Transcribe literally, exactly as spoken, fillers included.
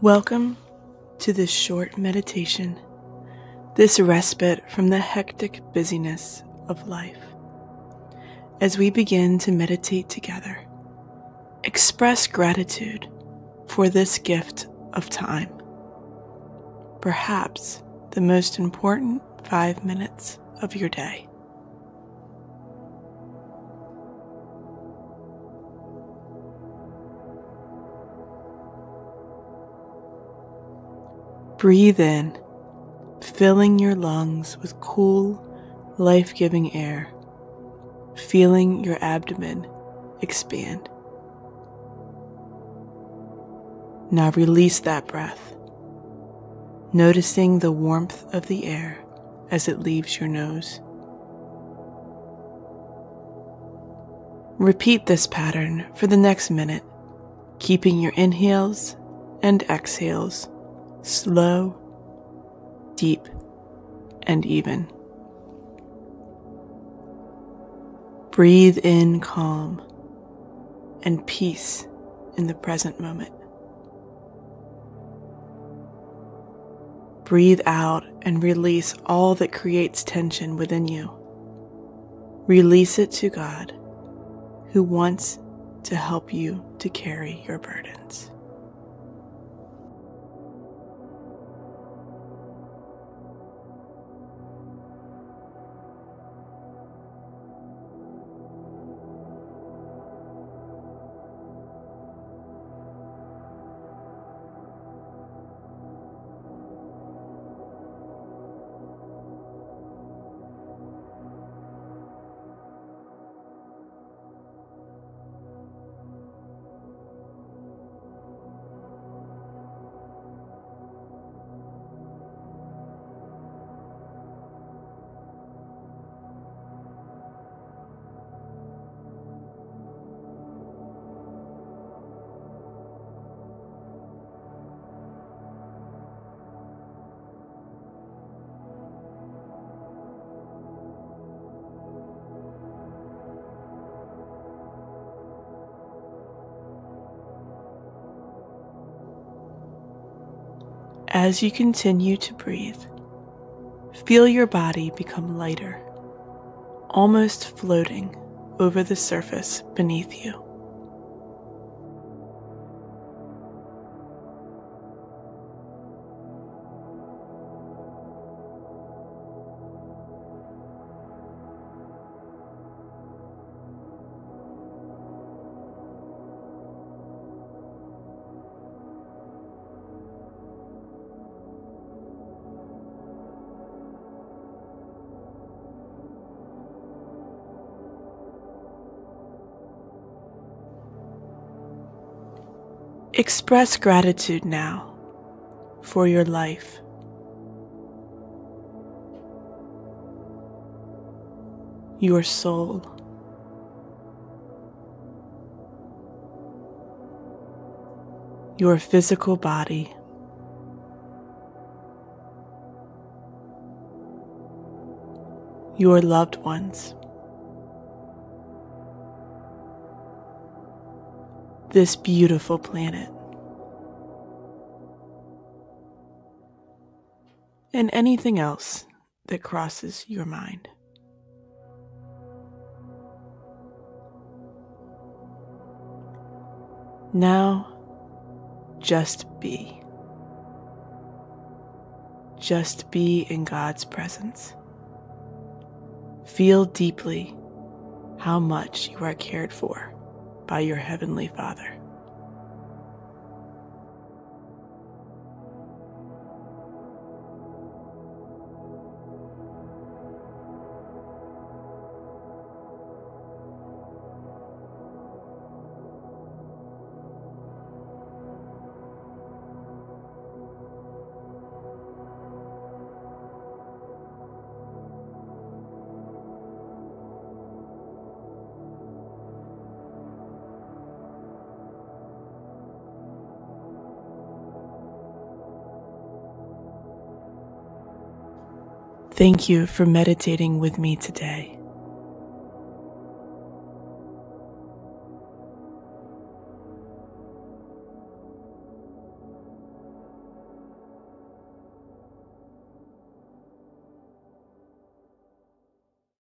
Welcome to this short meditation, this respite from the hectic busyness of life. As we begin to meditate together, express gratitude for this gift of time, perhaps the most important five minutes of your day. Breathe in, filling your lungs with cool, life-giving air, feeling your abdomen expand. Now release that breath, noticing the warmth of the air as it leaves your nose. Repeat this pattern for the next minute, keeping your inhales and exhales slow, deep, and even. Breathe in calm and peace in the present moment. Breathe out and release all that creates tension within you. Release it to God, who wants to help you to carry your burdens. As you continue to breathe, feel your body become lighter, almost floating over the surface beneath you. Express gratitude now for your life. Your soul. Your physical body. Your loved ones. This beautiful planet, and anything else that crosses your mind. Now, just be. Just be in God's presence. Feel deeply how much you are cared for by your Heavenly Father. Thank you for meditating with me today.